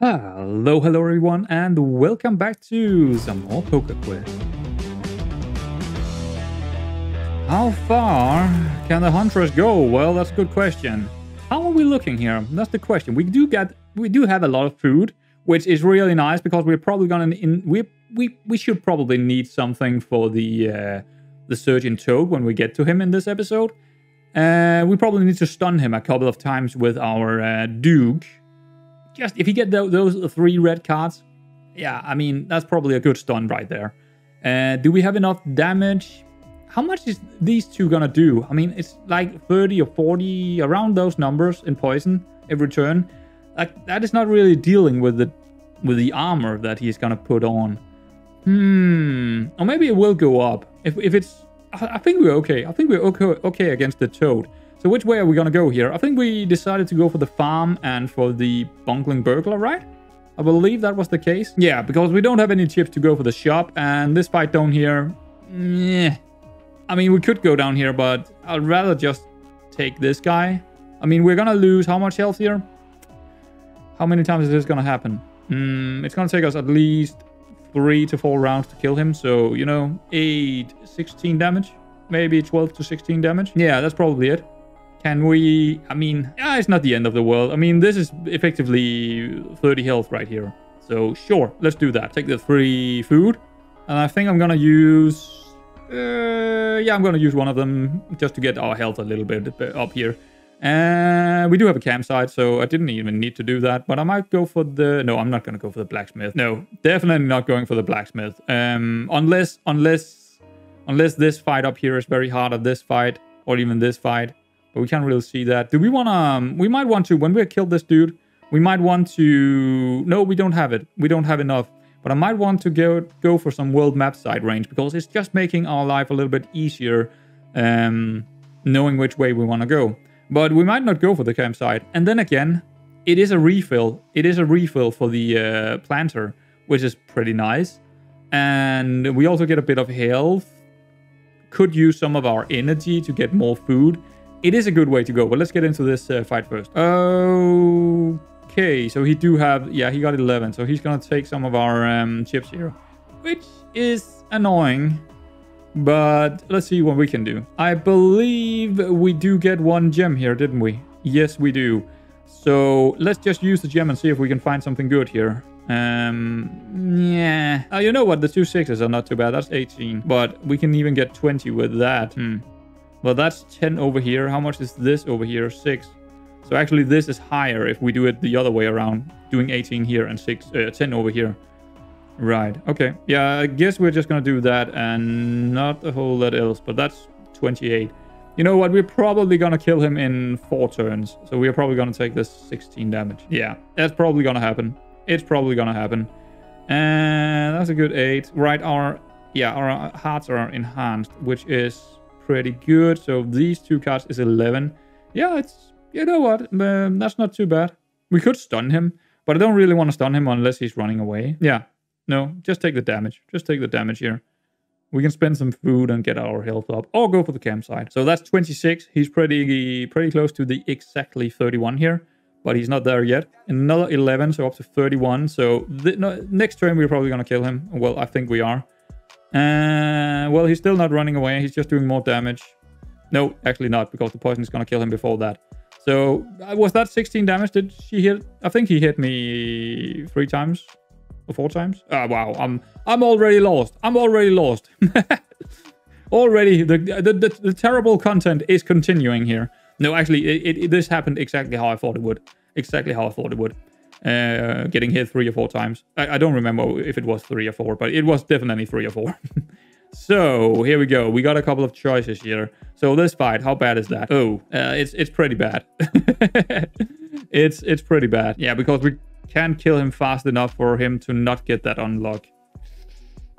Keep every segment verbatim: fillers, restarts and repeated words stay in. Hello, hello everyone, and welcome back to some more Poker Quest. How far can the Huntress go? Well, that's a good question. How are we looking here? That's the question. We do get, we do have a lot of food, which is really nice because we're probably gonna, in, we we we should probably need something for the uh, the Surgeon Toad when we get to him in this episode. Uh, we probably need to stun him a couple of times with our uh, Duke. Just if you get the, those three red cards, yeah, I mean, that's probably a good stun right there. Uh, do we have enough damage? How much is these two gonna do? I mean, it's like thirty or forty, around those numbers in poison every turn. Like, that is not really dealing with the with the armor that he's gonna put on. Hmm, or maybe it will go up. If, if it's, I think we're okay. I think we're okay, okay against the Toad. So which way are we going to go here? I think we decided to go for the farm and for the Bungling Burglar, right? I believe that was the case. Yeah, because we don't have any chips to go for the shop. And this fight down here... Meh. I mean, we could go down here, but I'd rather just take this guy. I mean, we're going to lose how much health here? How many times is this going to happen? Mm, it's going to take us at least three to four rounds to kill him. So, you know, eight, sixteen damage. Maybe twelve to sixteen damage. Yeah, that's probably it. Can we... I mean, yeah, it's not the end of the world. I mean, this is effectively thirty health right here. So, sure, let's do that. Take the free food. And I think I'm going to use... Uh, yeah, I'm going to use one of them just to get our health a little bit up here. Uh, we do have a campsite, so I didn't even need to do that. But I might go for the... No, I'm not going to go for the blacksmith. No, definitely not going for the blacksmith. Um, unless, unless, unless this fight up here is very hard at this fight, or even this fight. But we can't really see that. Do we want to... Um, we might want to... When we killed this dude, we might want to... No, we don't have it. We don't have enough. But I might want to go, go for some world map side range, because it's just making our life a little bit easier, um, knowing which way we want to go. But we might not go for the campsite. And then again, it is a refill. It is a refill for the uh, planter, which is pretty nice. And we also get a bit of health. Could use some of our energy to get more food. It is a good way to go, but let's get into this uh, fight first. Okay, so he do have... Yeah, he got eleven, so he's going to take some of our um, chips here, which is annoying. But let's see what we can do. I believe we do get one gem here, didn't we? Yes, we do. So let's just use the gem and see if we can find something good here. Um, yeah. Oh, you know what? The two sixes are not too bad. That's eighteen, but we can even get twenty with that. Hmm. Well, that's ten over here. How much is this over here? six. So actually, this is higher if we do it the other way around. Doing eighteen here and six, uh, ten over here. Right. Okay. Yeah, I guess we're just going to do that and not a whole lot else. But that's twenty-eight. You know what? We're probably going to kill him in four turns. So we're probably going to take this sixteen damage. Yeah, that's probably going to happen. It's probably going to happen. And that's a good eight. Right. Our, yeah, our hearts are enhanced, which is... pretty good. So these two cards is eleven. Yeah, it's, you know what, um, that's not too bad. We could stun him, but I don't really want to stun him unless he's running away. Yeah, no, just take the damage. Just take the damage here. We can spend some food and get our health up, or go for the campsite. So that's twenty-six. He's pretty pretty close to the exactly thirty-one here, but he's not there yet. Another eleven, so up to thirty-one. So the, no, next turn we're probably going to kill him. Well, I think we are. Uh, well, he's still not running away. He's just doing more damage. No, actually not, because the poison is going to kill him before that. So, was that sixteen damage? Did she hit? I think he hit me three times or four times. Ah, oh, wow. I'm I'm already lost. I'm already lost. already, the the, the the terrible content is continuing here. No, actually, it, it, this happened exactly how I thought it would. Exactly how I thought it would. Uh, getting hit three or four times. I, I don't remember if it was three or four, but it was definitely three or four. So here we go. We got a couple of choices here. So this fight, how bad is that? Oh, uh, it's it's pretty bad. it's it's pretty bad. Yeah, because we can't kill him fast enough for him to not get that unlock.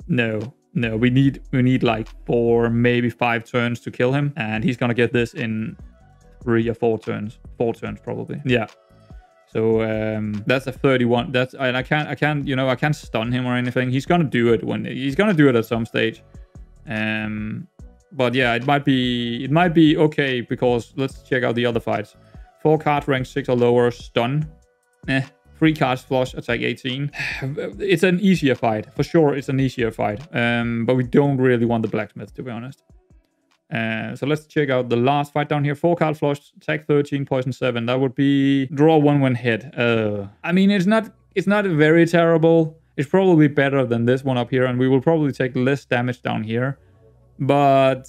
No, no, we need we need like four, maybe five turns to kill him, and he's gonna get this in three or four turns. Four turns probably. Yeah. So um, that's a thirty-one. That's and I can't, I can't, you know, I can't stun him or anything. He's gonna do it when he's gonna do it at some stage. Um, but yeah, it might be, it might be okay because let's check out the other fights. Four card rank six or lower, stun. Eh, Three cards flush, attack eighteen. It's an easier fight. For sure, it's an easier fight. Um, but we don't really want the blacksmith, to be honest. Uh, so let's check out the last fight down here. Four card flush, attack thirteen, poison seven. That would be draw one when hit. Uh, I mean, it's not it's not very terrible. It's probably better than this one up here, and we will probably take less damage down here. But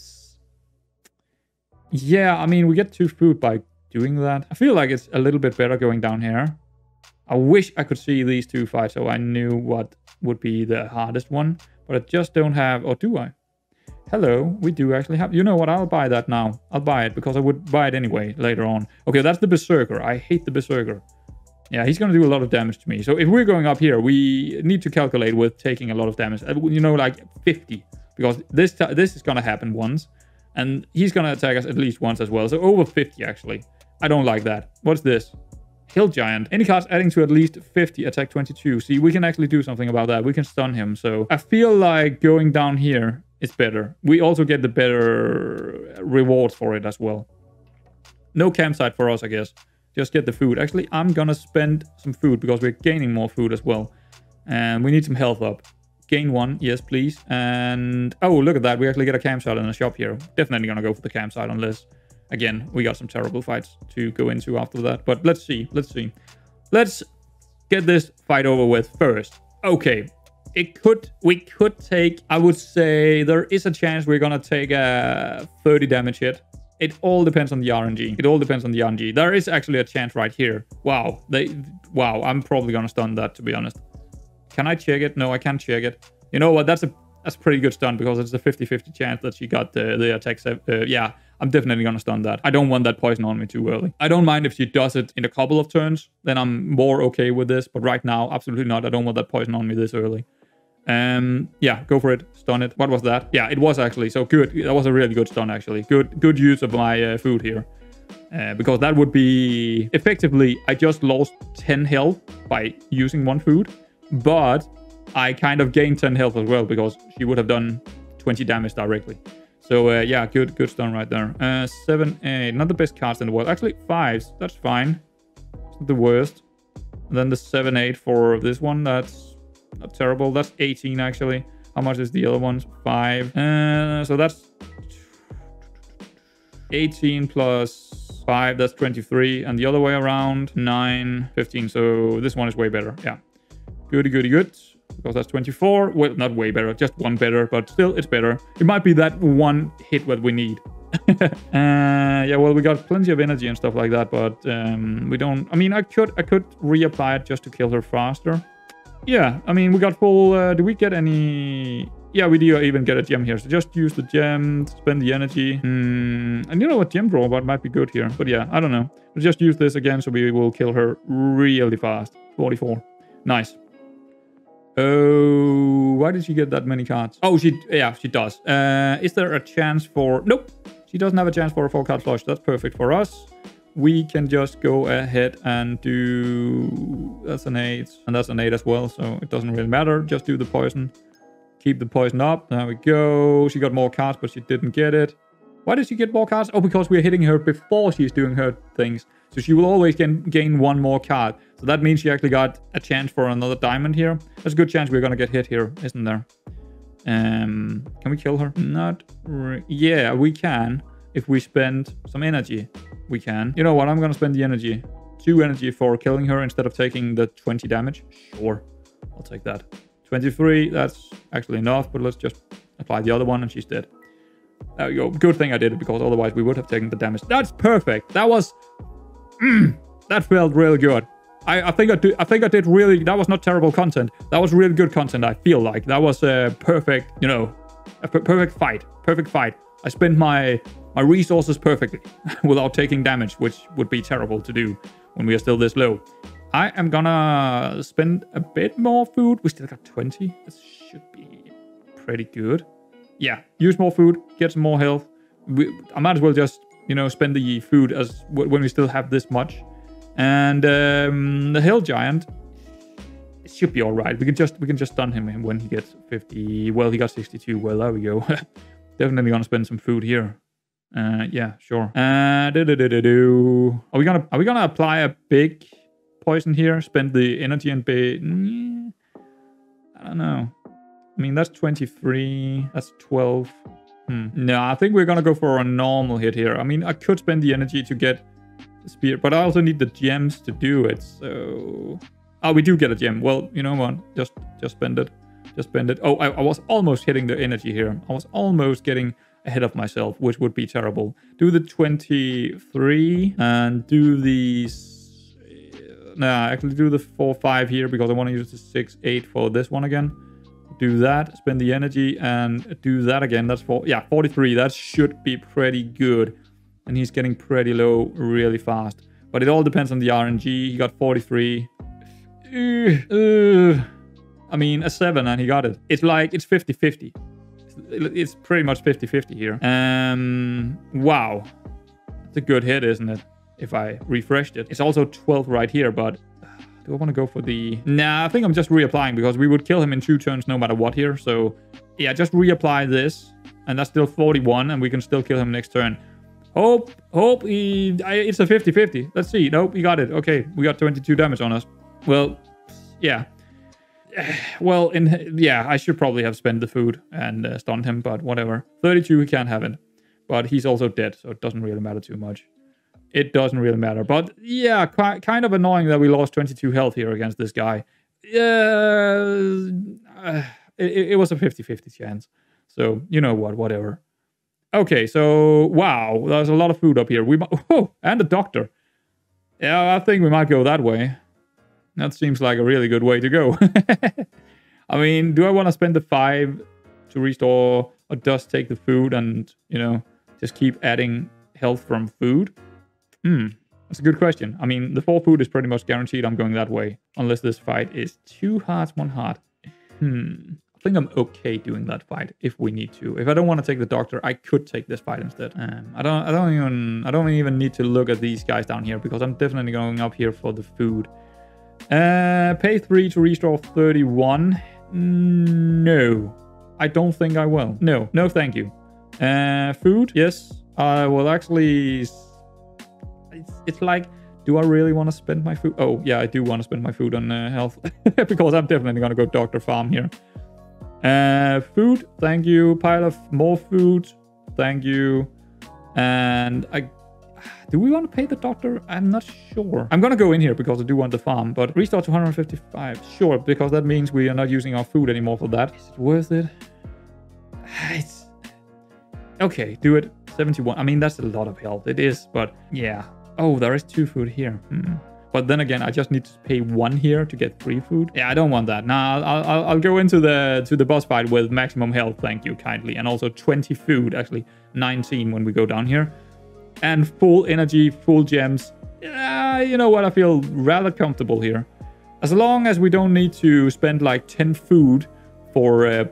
yeah, I mean, we get two food by doing that. I feel like it's a little bit better going down here. I wish I could see these two fights so I knew what would be the hardest one, but I just don't have, or do I? Hello, we do actually have... You know what? I'll buy that now. I'll buy it because I would buy it anyway later on. Okay, that's the Berserker. I hate the Berserker. Yeah, he's going to do a lot of damage to me. So if we're going up here, we need to calculate with taking a lot of damage. You know, like fifty. Because this this is going to happen once. And he's going to attack us at least once as well. So over fifty, actually. I don't like that. What's this? Hill Giant. Any cards adding to at least fifty, attack twenty-two. See, we can actually do something about that. We can stun him. So I feel like going down here... It's better. We also get the better rewards for it as well. No campsite for us, I guess. Just get the food. Actually, I'm gonna spend some food because we're gaining more food as well. And we need some health up. Gain one. Yes, please. And... Oh, look at that. We actually get a campsite in a shop here. Definitely gonna go for the campsite unless... Again, we got some terrible fights to go into after that. But let's see. Let's see. Let's get this fight over with first. Okay. It could, we could take, I would say there is a chance we're going to take a thirty damage hit. It all depends on the R N G. It all depends on the R N G. There is actually a chance right here. Wow. They, wow. I'm probably going to stun that, to be honest. Can I check it? No, I can't check it. You know what? That's a, that's a pretty good stun because it's a fifty fifty chance that she got the, the attack. Uh, yeah, I'm definitely going to stun that. I don't want that poison on me too early. I don't mind if she does it in a couple of turns. Then I'm more okay with this. But right now, absolutely not. I don't want that poison on me this early. Um yeah, go for it. Stun it. What was that? Yeah, it was actually so good. That was a really good stun, actually. Good good use of my uh, food here, uh, because that would be effectively I just lost ten health by using one food, but I kind of gained ten health as well because she would have done twenty damage directly. So uh, yeah, good good stun right there. uh seven eight, not the best cards in the world, actually. Fives, that's fine. It's not the worst. And then the seven eight for this one, that's not terrible. That's eighteen, actually. How much is the other ones? Five. Uh, so that's eighteen plus five. That's twenty-three. And the other way around, nine, fifteen. So this one is way better. Yeah. Goody, goody, good. Because that's twenty-four. Well, not way better. Just one better. But still, it's better. It might be that one hit that we need. uh, yeah, well, we got plenty of energy and stuff like that. But um, we don't... I mean, I could, I could reapply it just to kill her faster. Yeah, I mean, we got full... Uh, do we get any... Yeah, we do even get a gem here. So just use the gem, spend the energy. Mm, and you know what? Gem draw what might be good here. But yeah, I don't know. We'll just use this again so we will kill her really fast. forty-four. Nice. Oh, why did she get that many cards? Oh, she... Yeah, she does. Uh, is there a chance for... Nope. She doesn't have a chance for a full card flush. That's perfect for us. We can just go ahead and do... That's an eight. And that's an eight as well, so it doesn't really matter. Just do the poison. Keep the poison up. There we go. She got more cards, but she didn't get it. Why did she get more cards? Oh, because we're hitting her before she's doing her things. So she will always gain, gain one more card. So that means she actually got a chance for another diamond here. There's a good chance we're going to get hit here, isn't there? Um, can we kill her? Not... Re yeah, we can. If we spend some energy. We can. You know what? I'm going to spend the energy. Two energy for killing her instead of taking the twenty damage. Sure. I'll take that. twenty-three. That's actually enough. But let's just apply the other one and she's dead. There we go. Good thing I did it because otherwise we would have taken the damage. That's perfect. That was... Mm, that felt really good. I, I, think I, do, I think I did really... That was not terrible content. That was really good content, I feel like. That was a perfect, you know, a per perfect fight. Perfect fight. I spent my... My resources perfectly without taking damage, which would be terrible to do when we are still this low. I am gonna spend a bit more food. We still got twenty. This should be pretty good. Yeah, use more food, get some more health. We, I might as well just, you know, spend the food as when we still have this much. And um, the Hill Giant, it should be all right. We can just we can just stun him when he gets fifty. Well, he got sixty-two. Well, there we go. Definitely gonna spend some food here. Uh, yeah, sure. Uh, do, do, do, do, do. Are we gonna are we gonna apply a big poison here, spend the energy and pay... I don't know. I mean, that's twenty-three, that's twelve. Hmm. No, I think we're gonna go for a normal hit here. I mean, I could spend the energy to get the spear, but I also need the gems to do it, so... Oh, we do get a gem. Well, you know what? Just just spend it. Just spend it. Oh, I, I was almost hitting the energy here. I was almost getting ahead of myself, which would be terrible. Do the twenty-three and do the... Nah, actually do the four five here because I want to use the six eight for this one again. Do that, spend the energy and do that again. That's for, yeah, forty-three. That should be pretty good. And he's getting pretty low really fast. But it all depends on the R N G. He got forty-three. Uh, uh, I mean, a seven and he got it. It's like, it's fifty fifty. It's pretty much fifty fifty here. Um, wow. It's a good hit, isn't it? If I refreshed it. It's also twelve right here, but... Do I want to go for the... Nah, I think I'm just reapplying because we would kill him in two turns no matter what here. So, yeah, just reapply this. And that's still forty-one and we can still kill him next turn. Hope, hope he... I, it's a fifty fifty. Let's see. Nope, he got it. Okay, we got twenty-two damage on us. Well, yeah. Well, in yeah, I should probably have spent the food and uh, stunned him, but whatever. thirty-two, he can't have it. But he's also dead, so it doesn't really matter too much. It doesn't really matter. But yeah, quite, kind of annoying that we lost twenty-two health here against this guy. Yeah, uh, it, it was a fifty fifty chance. So, you know what, whatever. Okay, so, wow, there's a lot of food up here. We oh, and a doctor. Yeah, I think we might go that way. That seems like a really good way to go. I mean, do I want to spend the five to restore or just take the food and, you know, just keep adding health from food? Hmm, that's a good question. I mean, the four food is pretty much guaranteed I'm going that way. Unless this fight is two hearts, one heart. Hmm, I think I'm okay doing that fight if we need to. If I don't want to take the doctor, I could take this fight instead. Um, I don't, I don't even, I don't even need to look at these guys down here because I'm definitely going up here for the food. Uh, pay three to restore thirty-one. No, I don't think I will. No, no, thank you. Uh, food, yes. I will actually. It's, it's like, do I really want to spend my food? Oh, yeah, I do want to spend my food on uh, health because I'm definitely going to go Doctor Farm here. Uh, food, thank you. Pile of more food, thank you. And I. Do we want to pay the doctor? I'm not sure. I'm going to go in here because I do want the farm, but restore to one hundred fifty-five. Sure, because that means we are not using our food anymore for that. Is it worth it? It's... Okay, do it. seventy-one. I mean, that's a lot of health. It is, but yeah. Oh, there is two food here. Hmm. But then again, I just need to pay one here to get three food. Yeah, I don't want that. Nah, I'll, I'll, I'll go into the to the boss fight with maximum health. Thank you kindly. And also twenty food, actually nineteen when we go down here. And full energy, full gems. Uh, you know what? I feel rather comfortable here. As long as we don't need to spend like ten food for uh,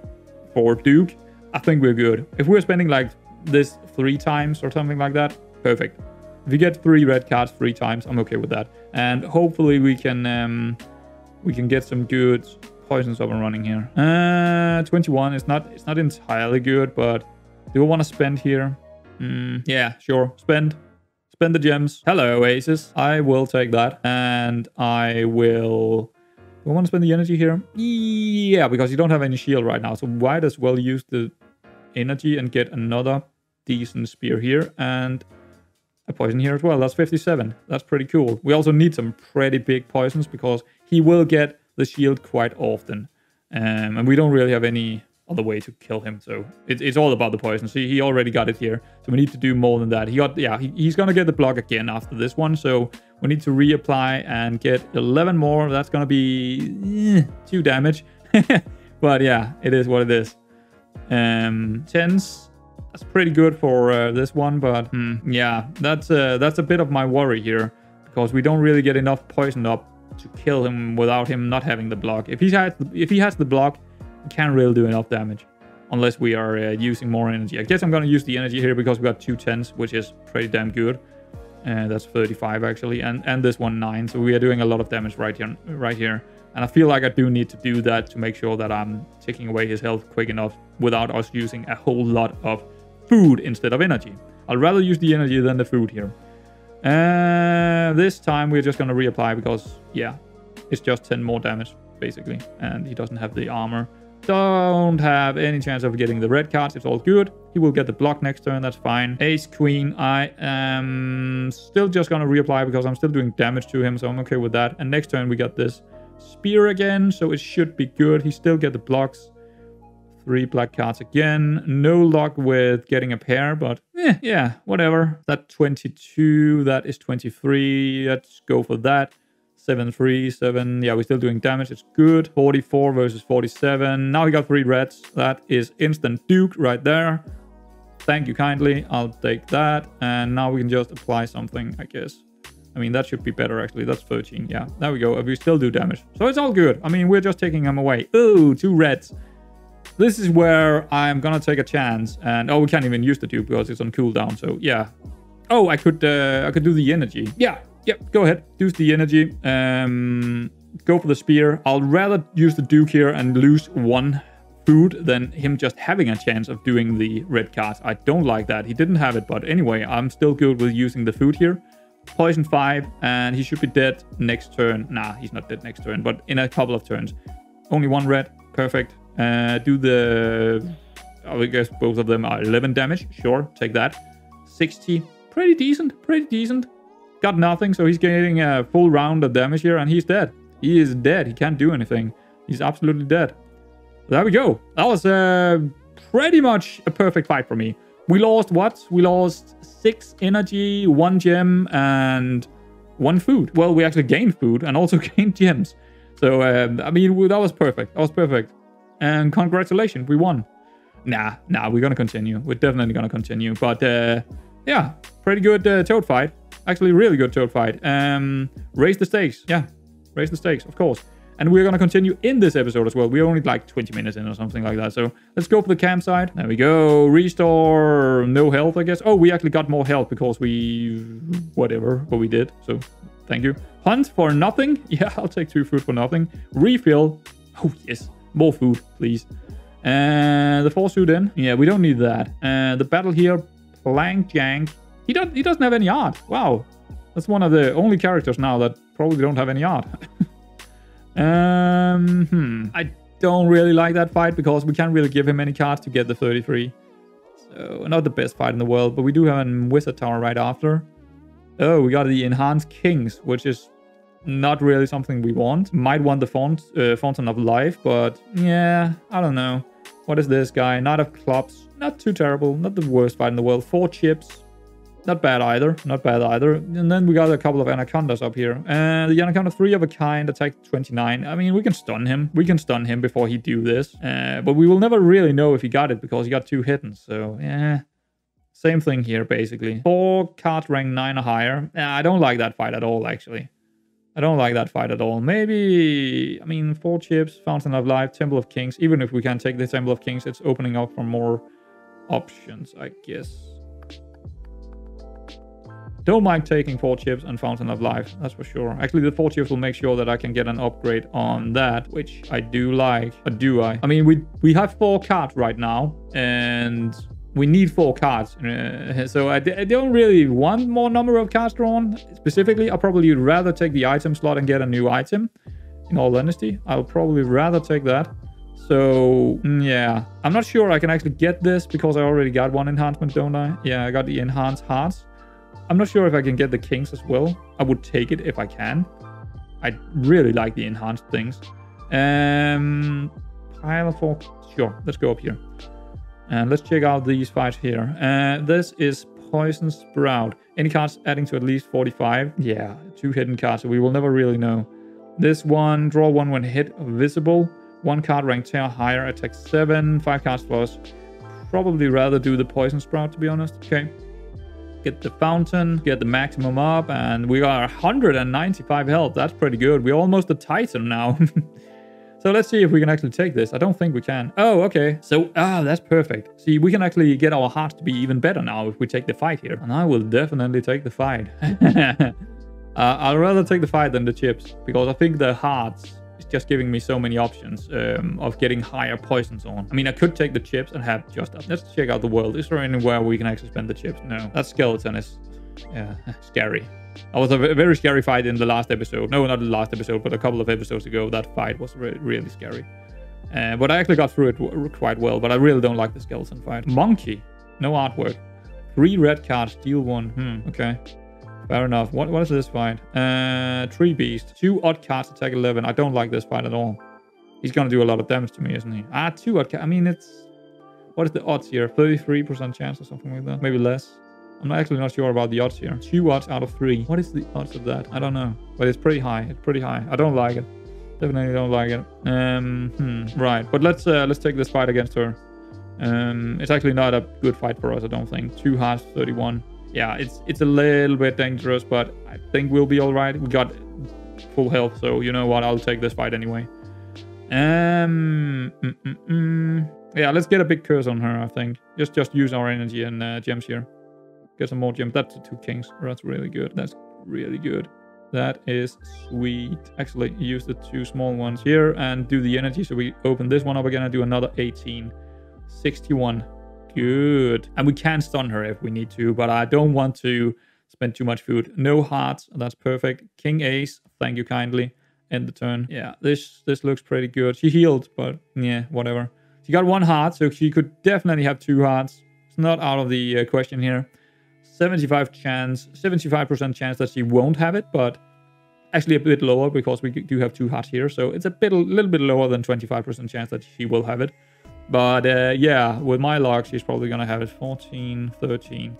for Duke, I think we're good. If we're spending like this three times or something like that, perfect. If you get three red cards three times, I'm okay with that. And hopefully we can um, we can get some good poisons up and running here. Uh, twenty-one. It's not it's not entirely good, but do I want to spend here? Mm, yeah, sure. Spend. Spend the gems. Hello, Aces. I will take that. And I will... Do I want to spend the energy here? Yeah, because you don't have any shield right now. So might as well use the energy and get another decent spear here. And a poison here as well. That's fifty-seven. That's pretty cool. We also need some pretty big poisons because he will get the shield quite often. Um, and we don't really have any... other way to kill him, so it, it's all about the poison. See, he already got it here, so we need to do more than that. He got, yeah, he, he's gonna get the block again after this one, so we need to reapply and get eleven more. That's gonna be eh, two damage, but yeah, it is what it is. Um, tens, that's pretty good for uh, this one, but hmm, yeah, that's uh, that's a bit of my worry here because we don't really get enough poison up to kill him without him not having the block. If he has, if he has the block. Can't really do enough damage unless we are uh, using more energy. I guess I'm going to use the energy here because we got two tens, which is pretty damn good. And uh, that's thirty-five actually, and and this one nine. So we are doing a lot of damage right here, right here. And I feel like I do need to do that to make sure that I'm taking away his health quick enough without us using a whole lot of food instead of energy. I'd rather use the energy than the food here. Uh, this time we're just going to reapply because, yeah, it's just ten more damage, basically. And he doesn't have the armor. Don't have any chance of getting the red cards. It's all good. He will get the block next turn. That's fine. Ace, queen. I am still just going to reapply because I'm still doing damage to him. So I'm okay with that. And next turn we got this spear again. So it should be good. He still get the blocks. Three black cards again. No luck with getting a pair, but eh, yeah, whatever. That twenty-two, that is twenty-three. Let's go for that. seven, three, seven. Yeah, we're still doing damage. It's good. forty-four versus forty-seven. Now he got three reds. That is instant Duke right there. Thank you kindly. I'll take that. And now we can just apply something, I guess. I mean, that should be better, actually. That's thirteen. Yeah, there we go. We still do damage. So it's all good. I mean, we're just taking him away. Ooh, two reds. This is where I'm gonna take a chance. And oh, we can't even use the Duke because it's on cooldown. So yeah. Oh, I could uh, I could do the energy. Yeah. Yep, go ahead. Use the energy. Um, go for the spear. I'll rather use the Duke here and lose one food than him just having a chance of doing the red cards. I don't like that. He didn't have it, but anyway, I'm still good with using the food here. Poison five, and he should be dead next turn. Nah, he's not dead next turn, but in a couple of turns. Only one red. Perfect. Uh, do the... I guess both of them are eleven damage. Sure, take that. sixty. Pretty decent. Pretty decent. Got nothing, so he's getting a full round of damage here, and he's dead. He is dead. He can't do anything. He's absolutely dead. There we go. That was uh, pretty much a perfect fight for me. We lost what? We lost six energy, one gem, and one food. Well, we actually gained food and also gained gems. So, uh, I mean, that was perfect. That was perfect. And congratulations, we won. Nah, nah, we're going to continue. We're definitely going to continue. But, uh, yeah, pretty good uh, toad fight. Actually, really good toad fight. Um, raise the stakes. Yeah, raise the stakes, of course. And we're going to continue in this episode as well. We're only like twenty minutes in or something like that. So let's go for the campsite. There we go. Restore. No health, I guess. Oh, we actually got more health because we... Whatever, but we did. So thank you. Hunt for nothing. Yeah, I'll take two food for nothing. Refill. Oh, yes. More food, please. Uh, the four suit in. Yeah, we don't need that. Uh, the battle here. Plank Jank. He doesn't, he doesn't have any art. Wow. That's one of the only characters now that probably don't have any art. um, hmm. I don't really like that fight because we can't really give him any cards to get the thirty-three. So, not the best fight in the world, but we do have a Wizard Tower right after. Oh, we got the Enhanced Kings, which is not really something we want. Might want the font, uh, Fountain of Life, but yeah, I don't know. What is this guy? Knight of Clubs. Not too terrible. Not the worst fight in the world. Four chips. Not bad either. Not bad either. And then we got a couple of Anacondas up here. And uh, the Anaconda three of a kind, attack twenty-nine. I mean, we can stun him. We can stun him before he do this. Uh, but we will never really know if he got it because he got two hidden. So, yeah. Same thing here, basically. Four card rank nine or higher. Uh, I don't like that fight at all, actually. I don't like that fight at all. Maybe, I mean, four chips, Fountain of Life, Temple of Kings. Even if we can take the Temple of Kings, it's opening up for more options, I guess. Don't mind taking four chips and Fountain of Life, that's for sure. Actually, the four chips will make sure that I can get an upgrade on that, which I do like. Or do I? I mean, we we have four cards right now, and we need four cards. Uh, so I, I don't really want more number of cards drawn. Specifically, I'll probably rather take the item slot and get a new item. In all honesty, I'll probably rather take that. So, yeah. I'm not sure I can actually get this because I already got one enhancement, don't I? Yeah, I got the Enhanced Hearts. I'm not sure if I can get the Kings as well. I would take it if I can. I really like the enhanced things. Um, pile of four. Sure, let's go up here. And let's check out these fights here. Uh, this is Poison Sprout. Any cards adding to at least forty-five? Yeah, two hidden cards, so we will never really know. This one, draw one when hit, visible. One card rank ten or higher, attack seven, five cards plus. Probably rather do the Poison Sprout, to be honest. Okay. Get the fountain, get the maximum up, and we are one hundred ninety-five health. That's pretty good. We're almost a Titan now. So let's see if we can actually take this. I don't think we can. Oh, okay. So, ah, that's perfect. See, we can actually get our hearts to be even better now if we take the fight here. And I will definitely take the fight. uh, I'd rather take the fight than the chips, because I think the hearts is just giving me so many options um, of getting higher poisons on. I mean, I could take the chips and have just... Let's check out the world. Is there anywhere we can actually spend the chips? No. That skeleton is uh, scary. I was a very scary fight in the last episode. No, not the last episode, but a couple of episodes ago. That fight was re really scary. Uh, but I actually got through it w quite well, but I really don't like the skeleton fight. Monkey. No artwork. Three red cards, steal one. Hmm, okay. Fair enough. What, what is this fight? Uh, Tree Beast. Two odd cards, attack eleven. I don't like this fight at all. He's going to do a lot of damage to me, isn't he? Ah, two odd cards. I mean, it's... What is the odds here? thirty-three percent chance or something like that. Maybe less. I'm actually not sure about the odds here. Two odds out of three. What is the odds of that? I don't know. But it's pretty high. It's pretty high. I don't like it. Definitely don't like it. Um, hmm, right. But let's uh, let's take this fight against her. Um, it's actually not a good fight for us, I don't think. Two hearts, thirty-one. Yeah, it's it's a little bit dangerous, but I think we'll be all right. We got full health, so you know what? I'll take this fight anyway. Um, mm, mm, mm. Yeah, let's get a big curse on her, I think. Just just use our energy and uh, gems here. Get some more gems. That's two kings. That's really good. That's really good. That is sweet. Actually, use the two small ones here and do the energy. So we open this one up again and do another eighteen. sixty-one. Good. And we can stun her if we need to, but I don't want to spend too much food. No hearts. That's perfect. King ace. Thank you kindly. End the turn. Yeah, this, this looks pretty good. She healed, but yeah, whatever. She got one heart, so she could definitely have two hearts. It's not out of the uh, question here. seventy-five chance, seventy-five percent chance that she won't have it, but actually a bit lower because we do have two hearts here. So it's a bit, a little bit lower than twenty-five percent chance that she will have it. But uh, yeah, with my luck, she's probably going to have it. fourteen, thirteen,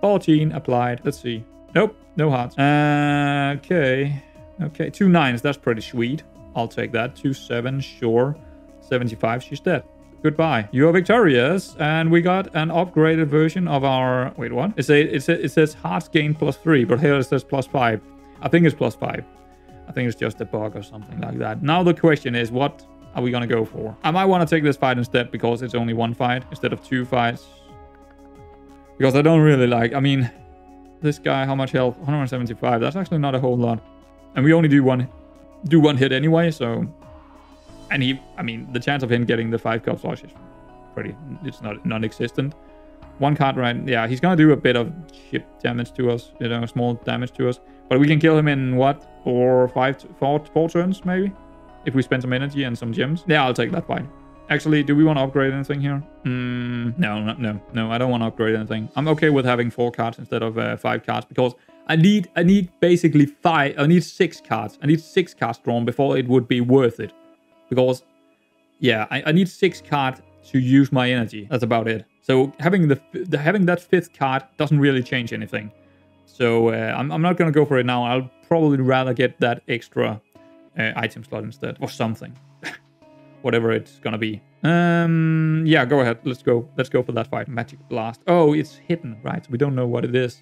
fourteen applied. Let's see. Nope, no hearts. Uh, okay. Okay, two nines. That's pretty sweet. I'll take that. Two seven, sure. seventy-five, she's dead. Goodbye. You are victorious, and we got an upgraded version of our... Wait, what? It, say, it, say, it says hearts gain plus three, but here it says plus five. I think it's plus five. I think it's just a bug or something like that. Now the question is, what are we going to go for? I might want to take this fight instead, because it's only one fight instead of two fights. Because I don't really like... I mean, this guy, how much health? one seventy-five. That's actually not a whole lot. And we only do one, do one hit anyway, so... And he, I mean, the chance of him getting the five cup slosh is pretty, it's not non-existent. One card, right? Yeah, he's going to do a bit of chip damage to us, you know, small damage to us. But we can kill him in, what, four, five, four, four turns, maybe? If we spend some energy and some gems. Yeah, I'll take that fight. Actually, do we want to upgrade anything here? Mm, no, no, no, no, I don't want to upgrade anything. I'm okay with having four cards instead of uh, five cards, because I need, I need basically five, I need six cards. I need six cards drawn before it would be worth it. Because, yeah, I, I need six cards to use my energy. That's about it. So having the, the having that fifth card doesn't really change anything. So uh, I'm, I'm not going to go for it now. I'll probably rather get that extra uh, item slot instead. Or something. Whatever it's going to be. Um, yeah, go ahead. Let's go. Let's go for that fight. Magic Blast. Oh, it's hidden, right? We don't know what it is.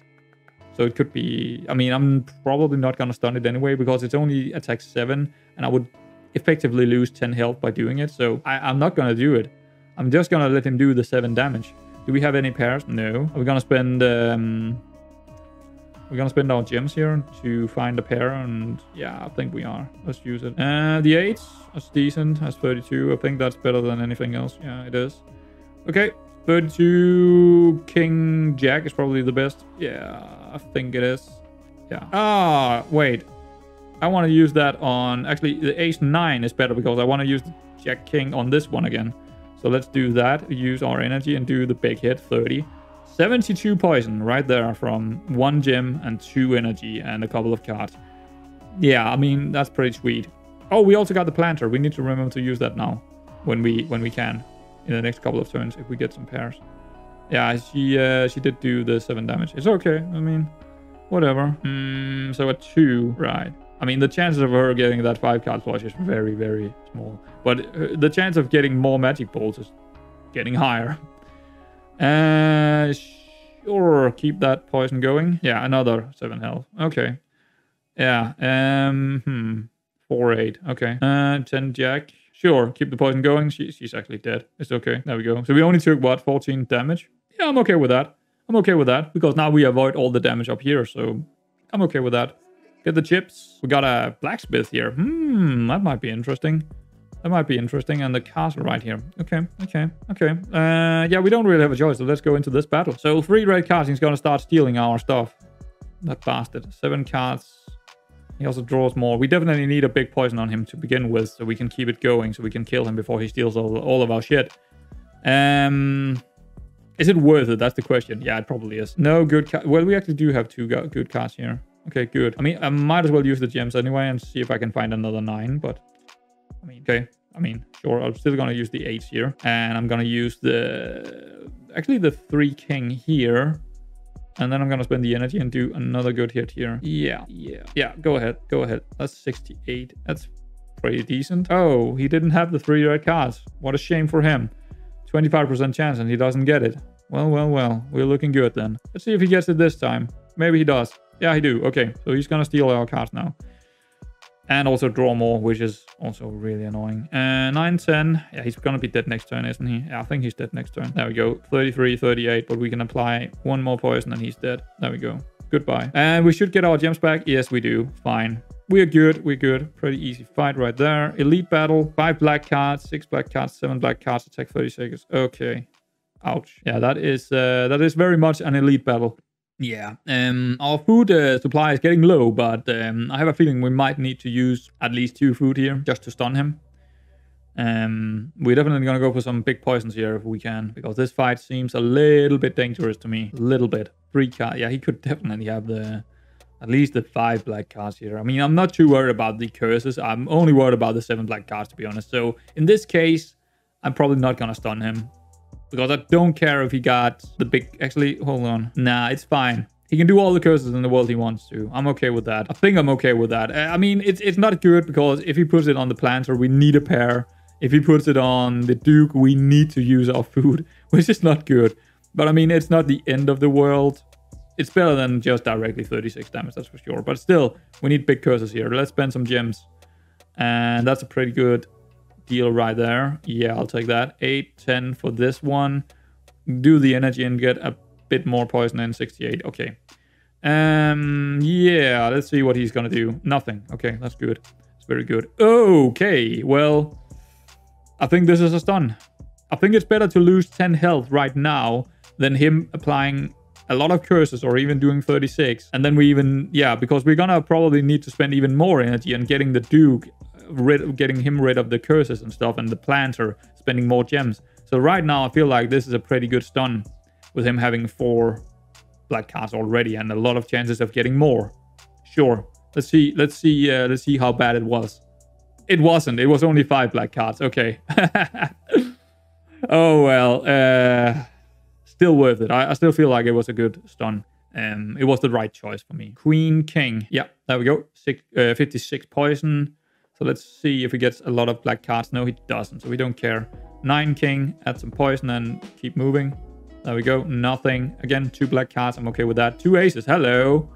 So it could be... I mean, I'm probably not going to stun it anyway, because it's only attack seven. And I would... effectively lose ten health by doing it, so I, I'm not gonna do it. I'm just gonna let him do the seven damage. Do we have any pairs? No. Are we gonna spend um we're gonna spend our gems here to find a pair? And yeah, I think we are. Let's use it. Uh the eights, that's decent. That's thirty-two. I think that's better than anything else. Yeah, it is. Okay, thirty-two. King Jack is probably the best. Yeah, I think it is. Yeah. Ah, wait, I want to use that on... Actually, the ace nine is better, because I want to use the Jack King on this one again. So let's do that. Use our energy and do the big hit, thirty. seventy-two poison right there from one gem and two energy and a couple of cards. Yeah, I mean, that's pretty sweet. Oh, we also got the planter. We need to remember to use that now when we when we can in the next couple of turns if we get some pairs. Yeah, she, uh, she did do the seven damage. It's okay. I mean, whatever. Mm, so a two, right. I mean, the chances of her getting that five-card flush is very, very small. But the chance of getting more magic balls is getting higher. Uh, sure, keep that poison going. Yeah, another seven health. Okay. Yeah. Um. Hmm. Four, eight. Okay. Uh, ten Jack. Sure, keep the poison going. She, she's actually dead. It's okay. There we go. So we only took, what, fourteen damage? Yeah, I'm okay with that. I'm okay with that. Because now we avoid all the damage up here, so I'm okay with that. Get the chips. We got a blacksmith here. Hmm, that might be interesting. That might be interesting. And the castle right here. Okay, okay, okay. Uh, yeah, we don't really have a choice, so let's go into this battle. So three red cards, he's going to start stealing our stuff. that bastard. Seven cards. He also draws more. We definitely need a big poison on him to begin with, so we can keep it going, so we can kill him before he steals all, all of our shit. Um, is it worth it? That's the question. Yeah, it probably is. No good card. Well, we actually do have two go good cards here. Okay, good. I mean, I might as well use the gems anyway and see if I can find another nine, but... I mean, okay. I mean, sure, I'm still going to use the eight here. And I'm going to use the... Actually, the three king here. And then I'm going to spend the energy and do another good hit here. Yeah, yeah, yeah. Go ahead. Go ahead. That's sixty-eight. That's pretty decent. Oh, he didn't have the three red cards. What a shame for him. twenty-five percent chance and he doesn't get it. Well, well, well. We're looking good then. Let's see if he gets it this time. Maybe he does. Yeah, he do. Okay, so he's going to steal our cards now. And also draw more, which is also really annoying. Uh, nine, ten. Yeah, he's going to be dead next turn, isn't he? Yeah, I think he's dead next turn. There we go. thirty-three, thirty-eight. But we can apply one more poison and he's dead. There we go. Goodbye. And we should get our gems back. Yes, we do. Fine. We're good. We're good. Pretty easy fight right there. Elite battle. Five black cards, six black cards, seven black cards. Attack thirty seconds. Okay. Ouch. Yeah, that is uh, that is very much an elite battle. Yeah, um, our food uh, supply is getting low, but um, I have a feeling we might need to use at least two food here just to stun him. Um, we're definitely going to go for some big poisons here if we can, because this fight seems a little bit dangerous to me. A little bit. Three cards. Yeah, he could definitely have the at least the five black cards here. I mean, I'm not too worried about the curses. I'm only worried about the seven black cards, to be honest. So in this case, I'm probably not going to stun him. Because I don't care if he got the big... Actually, hold on. Nah, it's fine. He can do all the curses in the world he wants to. I'm okay with that. I think I'm okay with that. I mean, it's it's not good because if he puts it on the planter, we need a pair. If he puts it on the Duke, we need to use our food, which is not good. But I mean, it's not the end of the world. It's better than just directly thirty-six damage, that's for sure. But still, we need big curses here. Let's spend some gems. And that's a pretty good... deal right there. Yeah, I'll take that. eight, ten for this one. Do the energy and get a bit more poison in. sixty-eight. Okay. Um, yeah, let's see what he's gonna do. Nothing. Okay, that's good. It's very good. Okay, well, I think this is a stun. I think it's better to lose ten health right now than him applying a lot of curses or even doing thirty-six. And then we even, yeah, because we're gonna probably need to spend even more energy and getting the Duke rid getting him rid of the curses and stuff, and the planter, spending more gems. So right now I feel like this is a pretty good stun with him having four black cards already and a lot of chances of getting more. Sure, let's see let's see uh, let's see how bad it was. It wasn't, it was only five black cards. Okay. Oh well, uh still worth it. I, I still feel like it was a good stun. Um it was the right choice for me. Queen king, yeah, there we go. Six, uh, fifty-six poison. So let's see if he gets a lot of black cards. No, he doesn't. So we don't care. Nine king, add some poison and keep moving. There we go. Nothing. Again, two black cards. I'm okay with that. Two aces. Hello.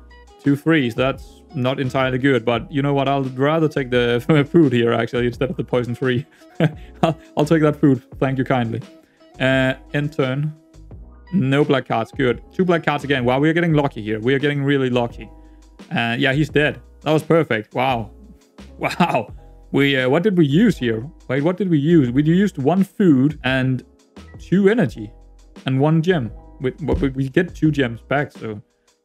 Two threes. That's not entirely good. But you know what? I'll rather take the food here, actually, instead of the poison free. I'll, I'll take that food. Thank you kindly. Uh, end turn. No black cards. Good. Two black cards again. Wow, we are getting lucky here. We are getting really lucky. Uh, yeah, he's dead. That was perfect. Wow. Wow, we uh, what did we use here? Wait, what did we use? We used one food and two energy and one gem. We, we, we get two gems back, so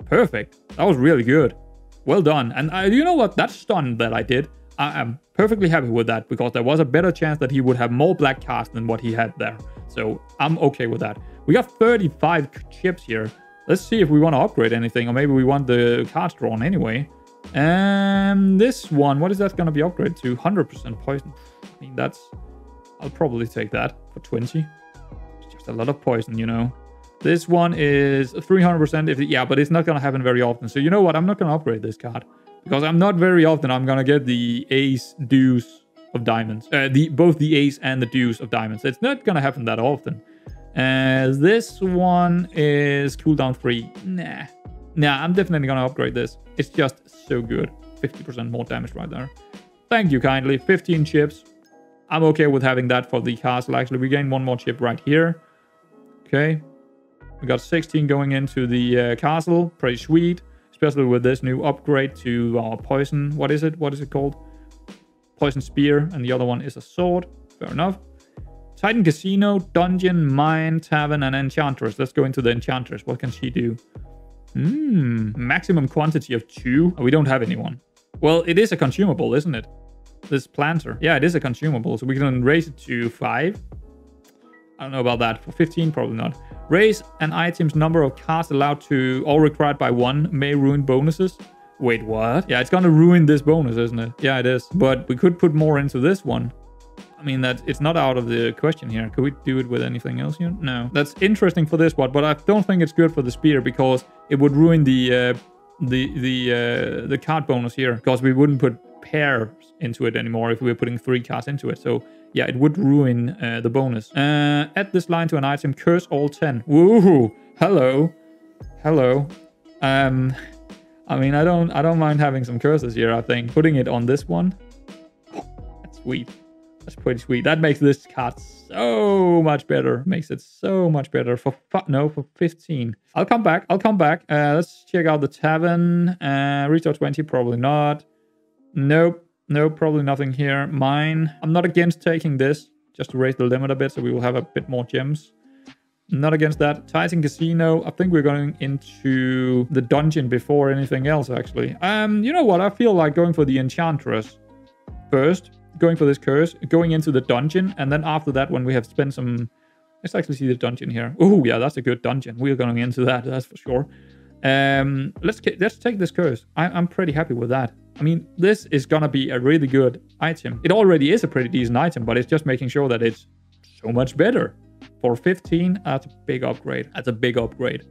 perfect. That was really good. Well done. And I, you know what? That stun that I did, I am perfectly happy with that because there was a better chance that he would have more black cards than what he had there. So I'm okay with that. We got thirty-five chips here. Let's see if we want to upgrade anything, or maybe we want the cards drawn anyway. And this one, what is that going to be upgraded to? one hundred percent poison. I mean, that's... I'll probably take that for twenty. It's just a lot of poison, you know. This one is three hundred percent. If it, yeah, but it's not going to happen very often. So you know what? I'm not going to upgrade this card. Because I'm not very often. I'm going to get the ace, deuce of diamonds. Uh, the both the ace and the deuce of diamonds. It's not going to happen that often. Uh, this one is cooldown three. Nah. Nah, I'm definitely going to upgrade this. It's just so good. fifty percent more damage right there. Thank you kindly. fifteen chips. I'm okay with having that for the castle. Actually, we gain one more chip right here. Okay. We got sixteen going into the uh, castle. Pretty sweet. Especially with this new upgrade to our poison. What is it? What is it called? Poison Spear. And the other one is a sword. Fair enough. Titan Casino, Dungeon, Mine, Tavern, and Enchantress. Let's go into the Enchantress. What can she do? Mmm. Maximum quantity of two. Oh, we don't have anyone. Well, it is a consumable, isn't it? This planter. Yeah, it is a consumable. So we can raise it to five. I don't know about that. For fifteen, probably not. Raise an item's number of cards allowed to all required by one may ruin bonuses. Wait, what? Yeah, it's gonna ruin this bonus, isn't it? Yeah, it is. But we could put more into this one. I mean, that it's not out of the question here. Could we do it with anything else here? No. That's interesting for this one, but I don't think it's good for the spear because it would ruin the uh, the the uh, the card bonus here because we wouldn't put pairs into it anymore if we were putting three cards into it. So yeah, it would ruin uh, the bonus. Uh, add this line to an item, curse all ten. Woohoo! Hello, hello. Um, I mean, I don't, I don't mind having some curses here. I think putting it on this one, oh, that's sweet. That's pretty sweet. That makes this card so much better. Makes it so much better for no for fifteen. I'll come back. I'll come back. Uh, let's check out the tavern. Uh, restore twenty, probably not. Nope. No, probably nothing here. Mine. I'm not against taking this, just to raise the limit a bit, so we will have a bit more gems. Not against that. Titan Casino. I think we're going into the dungeon before anything else, actually. Um, you know what? I feel like going for the Enchantress first, going for this curse, going into the dungeon, and then after that, when we have spent some... Let's actually see the dungeon here. Oh, yeah, that's a good dungeon. We're going into that, that's for sure. Um, let's let's take this curse. I I'm pretty happy with that. I mean, this is gonna be a really good item. It already is a pretty decent item, but it's just making sure that it's so much better. For fifteen, that's a big upgrade. That's a big upgrade.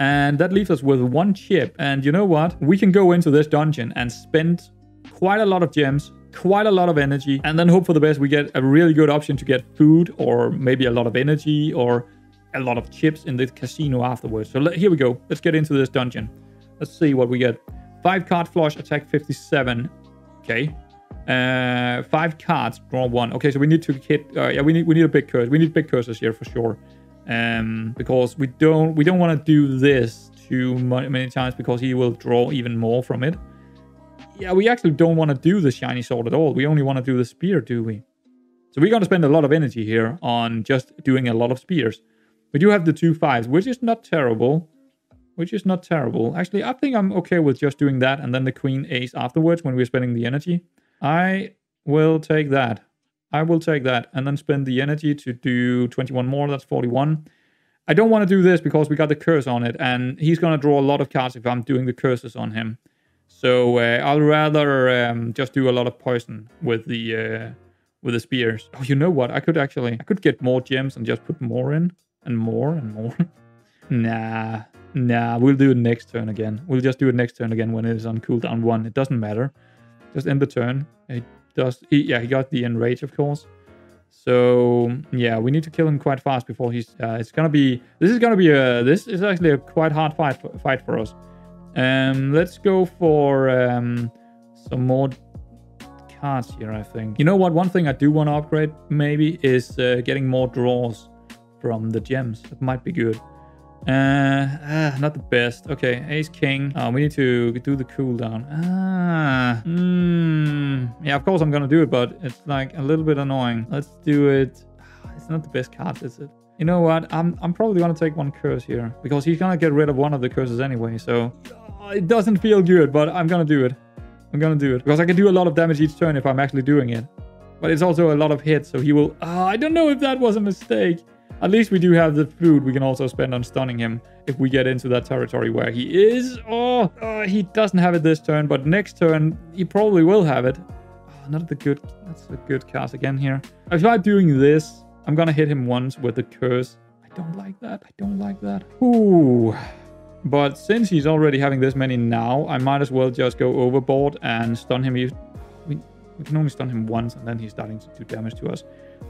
And that leaves us with one chip. And you know what? We can go into this dungeon and spend quite a lot of gems, quite a lot of energy, and then hope for the best we get a really good option to get food or maybe a lot of energy or a lot of chips in the casino afterwards. So let, here we go. Let's get into this dungeon. Let's see what we get. Five card flush, attack fifty-seven. Okay. Uh, five cards, draw one. Okay, so we need to hit. Uh, yeah, we need we need a big curse. We need big curses here for sure, um, because we don't we don't want to do this too many times because he will draw even more from it. Yeah, we actually don't want to do the shiny sword at all. We only want to do the spear, do we? So we're gonna spend a lot of energy here on just doing a lot of spears. We do have the two fives, which is not terrible. Which is not terrible. Actually, I think I'm okay with just doing that and then the queen ace afterwards when we're spending the energy. I will take that. I will take that and then spend the energy to do twenty-one more. That's forty-one. I don't want to do this because we got the curse on it and he's going to draw a lot of cards if I'm doing the curses on him. So uh, I'll rather um, just do a lot of poison with the, uh, with the spears. Oh, you know what? I could actually... I could get more gems and just put more in. And more and more. Nah, nah, we'll do it next turn again. We'll just do it next turn again when it is on cooldown one. It doesn't matter. Just end the turn. It does. He, yeah, he got the enrage, of course. So yeah, we need to kill him quite fast before he's. Uh, it's gonna be. This is gonna be a. This is actually a quite hard fight for, fight for us. Um, let's go for um some more cards here. I think. You know what? One thing I do want to upgrade maybe is uh, getting more draws from the gems. That might be good. Uh, uh not the best. Okay, ace king. Oh, we need to do the cooldown. Ah, mm, yeah, of course I'm gonna do it, but it's like a little bit annoying. Let's do it. It's not the best card, is it? You know what? I'm I'm probably gonna take one curse here because he's gonna get rid of one of the curses anyway. So uh, it doesn't feel good, but I'm gonna do it. I'm gonna do it because I can do a lot of damage each turn if I'm actually doing it. But it's also a lot of hits, so he will. Uh, I don't know if that was a mistake. At least we do have the food we can also spend on stunning him if we get into that territory where he is. Oh, uh, he doesn't have it this turn, but next turn he probably will have it. Oh, not the good. That's a good cast again here. I tried doing this. I'm gonna hit him once with the curse. I don't like that. I don't like that. Ooh. But since he's already having this many now, I might as well just go overboard and stun him. We, we can only stun him once, and then he's starting to do damage to us.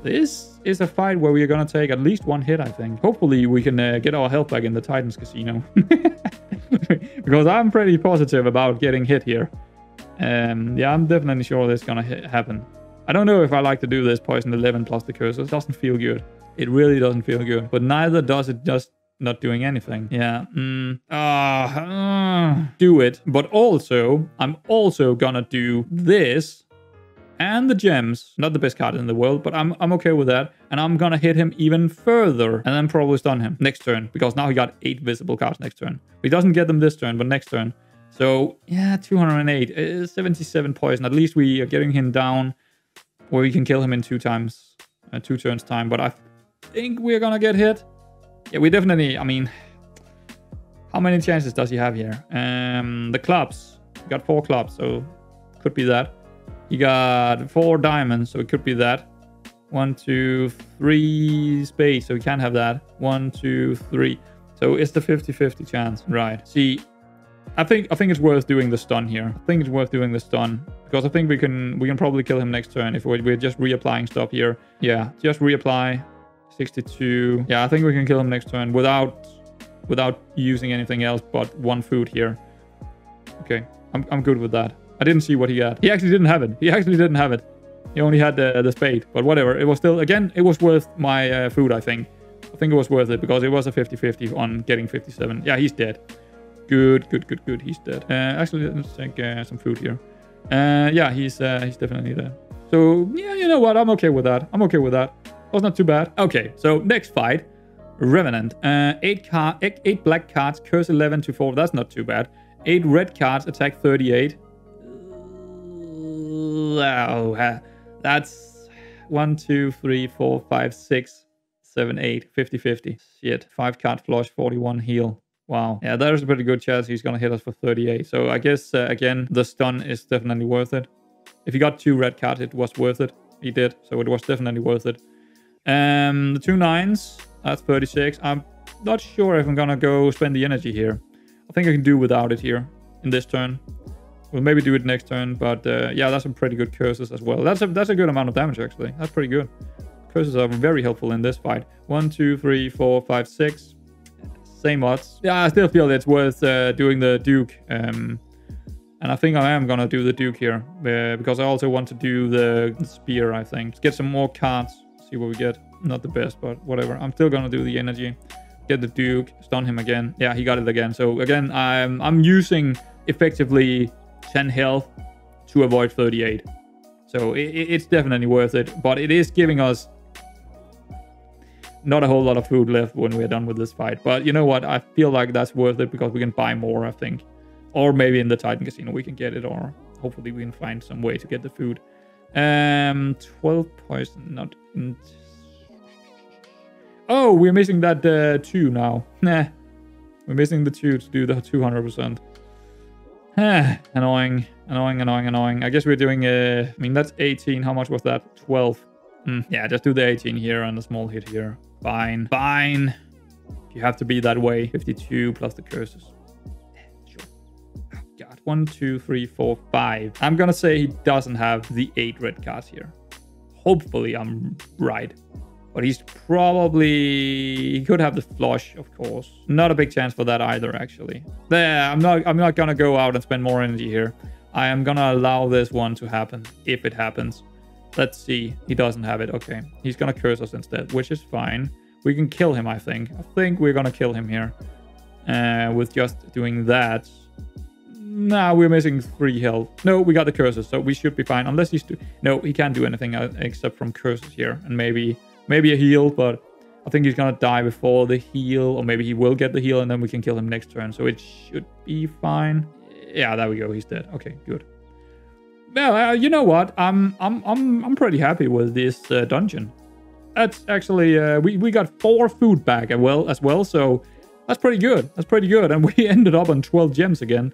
This is a fight where we are going to take at least one hit, I think. Hopefully, we can uh, get our health back in the Titan's Casino. Because I'm pretty positive about getting hit here. Um, yeah, I'm definitely sure this is going to happen. I don't know if I like to do this poison eleven plus the curses. It doesn't feel good. It really doesn't feel good. But neither does it just not doing anything. Yeah. Mm, uh, uh, do it. But also, I'm also going to do this. and the gems. Not the best card in the world, but I'm, I'm okay with that. And I'm gonna hit him even further and then probably stun him next turn, because now he got eight visible cards next turn. He doesn't get them this turn, but next turn. So yeah, two hundred eight, uh, seventy-seven poison. At least we are getting him down where we can kill him in two times, uh, two turns time. But I think we're gonna get hit. Yeah, we definitely, I mean, how many chances does he have here? Um, the clubs, he got four clubs, so could be that. He got four diamonds, so it could be that. One, two, three spades, so we can't have that. One, two, three. So it's the fifty fifty chance, right? See, I think I think it's worth doing the stun here. I think it's worth doing the stun because I think we can we can probably kill him next turn if we're, we're just reapplying stuff here. Yeah, just reapply. sixty-two. Yeah, I think we can kill him next turn without without using anything else but one food here. Okay, I'm I'm good with that. I didn't see what he got. He actually didn't have it. He actually didn't have it. He only had the, the spade, but whatever. It was still, again, it was worth my uh, food, I think. I think it was worth it because it was a fifty fifty on getting fifty-seven. Yeah, he's dead. Good, good, good, good. He's dead. Uh, actually, let's take uh, some food here. Uh, yeah, he's uh, he's definitely dead. So, yeah, you know what? I'm okay with that. I'm okay with that. That was not too bad. Okay, so next fight. Revenant. Uh, eight, car eight, eight black cards, curse eleven to four. That's not too bad. Eight red cards, attack thirty-eight. Wow, that's one, two, three, four, five, six, seven, eight, fifty fifty. Shit, five card flush, forty-one heal. Wow, yeah, there's a pretty good chance he's gonna hit us for thirty-eight. So I guess, uh, again, the stun is definitely worth it. If he got two red cards, it was worth it. He did, so it was definitely worth it. Um, the two nines, that's thirty-six. I'm not sure if I'm gonna go spend the energy here. I think I can do without it here in this turn. We'll maybe do it next turn, but uh, yeah, that's some pretty good curses as well. That's a, that's a good amount of damage, actually. That's pretty good. Curses are very helpful in this fight. One, two, three, four, five, six. Same odds. Yeah, I still feel it's worth uh, doing the Duke. Um, and I think I am going to do the Duke here, uh, because I also want to do the Spear, I think. Let's get some more cards, see what we get. Not the best, but whatever. I'm still going to do the energy. Get the Duke, stun him again. Yeah, he got it again. So again, I'm, I'm using effectively ten health to avoid thirty-eight. So it, it's definitely worth it, but it is giving us not a whole lot of food left when we're done with this fight. But you know what? I feel like that's worth it because we can buy more, I think. Or maybe in the Titan Casino we can get it, or hopefully we can find some way to get the food. Um, twelve poison, not... In oh, we're missing that uh, two now. Nah, we're missing the two to do the two hundred percent. annoying, annoying, annoying, annoying. I guess we're doing, uh, I mean, that's eighteen. How much was that? twelve. Mm, yeah, just do the eighteen here and a small hit here. Fine, fine. You have to be that way. fifty-two plus the curses. Sure. Oh, God. One, two, three, four, five. I'm going to say he doesn't have the eight red cards here. Hopefully I'm right. But he's probably... He could have the flush, of course. Not a big chance for that either, actually. There, I'm not I'm not gonna go out and spend more energy here. I am gonna allow this one to happen, if it happens. Let's see. He doesn't have it. Okay. He's gonna curse us instead, which is fine. We can kill him, I think. I think we're gonna kill him here. Uh, with just doing that. Nah, we're missing three health. No, we got the curses, so we should be fine. Unless he's... No, he can't do anything except from curses here. And maybe... Maybe a heal, but I think he's gonna die before the heal, or maybe he will get the heal and then we can kill him next turn. So it should be fine. Yeah, there we go. He's dead. Okay, good. Well, uh, you know what? I'm I'm I'm I'm pretty happy with this uh, dungeon. That's actually uh, we we got four food back as well as well. So that's pretty good. That's pretty good. And we ended up on twelve gems again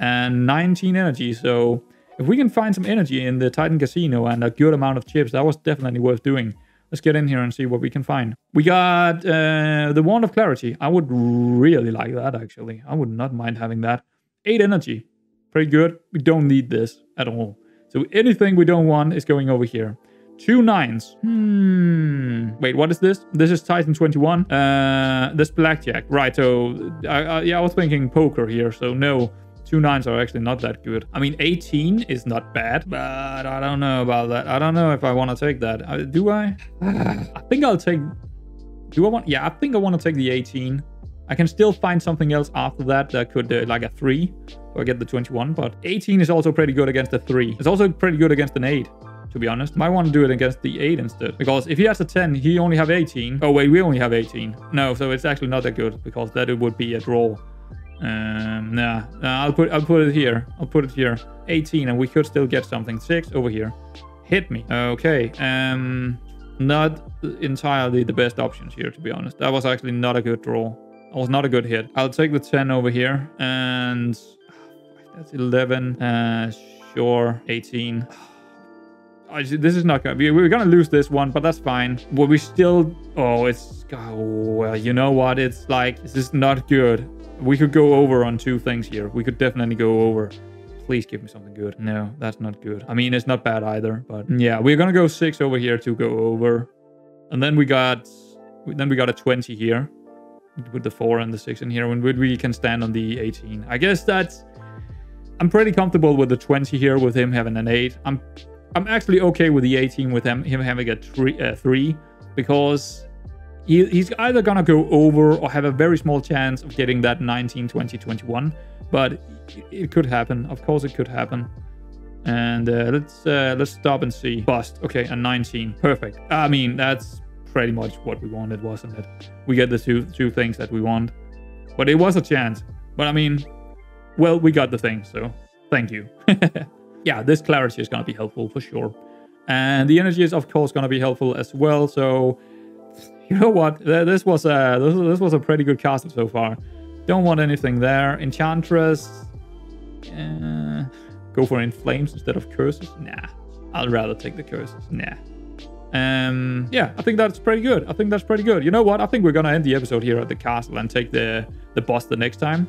and nineteen energy. So if we can find some energy in the Titan Casino and a good amount of chips, that was definitely worth doing. Let's get in here and see what we can find. We got uh, the Wand of Clarity. I would really like that, actually. I would not mind having that. Eight energy. Pretty good. We don't need this at all. So anything we don't want is going over here. Two nines. Hmm. Wait, what is this? This is Titan twenty-one. Uh, this Blackjack. Right, so... I, I, yeah, I was thinking poker here, so no... Two nines are actually not that good. I mean, eighteen is not bad, but I don't know about that. I don't know if I want to take that. Uh, do I? I think I'll take... Do I want... Yeah, I think I want to take the eighteen. I can still find something else after that that could... Uh, like a three. So I get the twenty-one, but eighteen is also pretty good against a three. It's also pretty good against an eight. to be honest. Might want to do it against the eight instead, because if he has a ten, he only have eighteen. Oh wait, we only have eighteen. No, so it's actually not that good, because that it would be a draw. Um, nah, nah, I'll put I'll put it here. I'll put it here. eighteen, and we could still get something. Six over here. Hit me. Okay. Um, not entirely the best options here, to be honest. That was actually not a good draw. That was not a good hit. I'll take the ten over here, and that's eleven. Uh, sure, eighteen. I, this is not gonna be. We're gonna lose this one, but that's fine. But we still. Oh, it's. Oh, well, you know what? It's like this is not good. We could go over on two things here. We could definitely go over. Please give me something good. No, that's not good. I mean, it's not bad either, but yeah, we're gonna go six over here to go over, and then we got then we got a twenty here. Put the four and the six in here, and we can stand on the eighteen. I guess that's. I'm pretty comfortable with the twenty here with him having an eight. I'm I'm actually okay with the eighteen with him him having a three uh, three because. He, he's either gonna go over or have a very small chance of getting that nineteen, twenty, twenty-one, but it, it could happen. Of course, it could happen. And uh, let's uh, let's stop and see. Bust. Okay, a nineteen. Perfect. I mean, that's pretty much what we wanted, wasn't it? We get the two two things that we want, but it was a chance. But I mean, well, we got the thing, so thank you. Yeah, this clarity is gonna be helpful for sure, and the energy is of course gonna be helpful as well. So. You know what? This was a this was a pretty good cast so far. Don't want anything there. Enchantress. Uh, go for inflames instead of curses. Nah, I'd rather take the curses. Nah. Um. Yeah, I think that's pretty good. I think that's pretty good. You know what? I think we're gonna end the episode here at the castle and take the the boss the next time.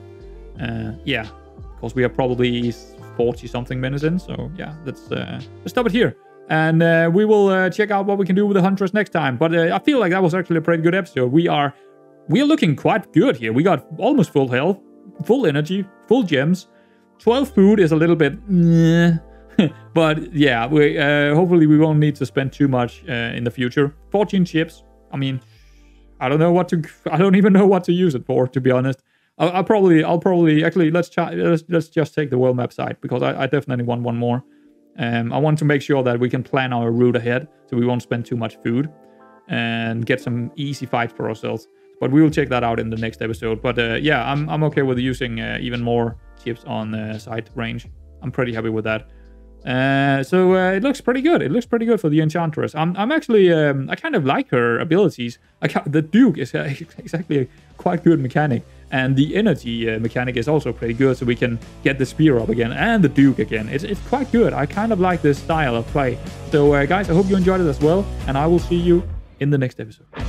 Uh. Yeah. Because we are probably forty something minutes in. So yeah, let's uh, let's stop it here. And uh, we will uh, check out what we can do with the Huntress next time. But uh, I feel like that was actually a pretty good episode. We are we are looking quite good here. We got almost full health, full energy, full gems. twelve food is a little bit... but yeah, we uh, hopefully we won't need to spend too much uh, in the future. fourteen chips. I mean, I don't know what to... I don't even know what to use it for, to be honest. I'll, I'll probably... I'll probably... Actually, let's, let's, let's just take the world map side. Because I, I definitely want one more. Um, I want to make sure that we can plan our route ahead, so we won't spend too much food and get some easy fights for ourselves. But we will check that out in the next episode. But uh, yeah, I'm, I'm okay with using uh, even more chips on uh, side range. I'm pretty happy with that. Uh, so uh, it looks pretty good. It looks pretty good for the Enchantress. I'm, I'm actually, um, I kind of like her abilities. I can't, the Duke is uh, exactly a quite good mechanic. And the energy uh, mechanic is also pretty good, so we can get the spear up again and the Duke again. It's, it's quite good. I kind of like this style of play. So uh, guys, I hope you enjoyed it as well, and I will see you in the next episode.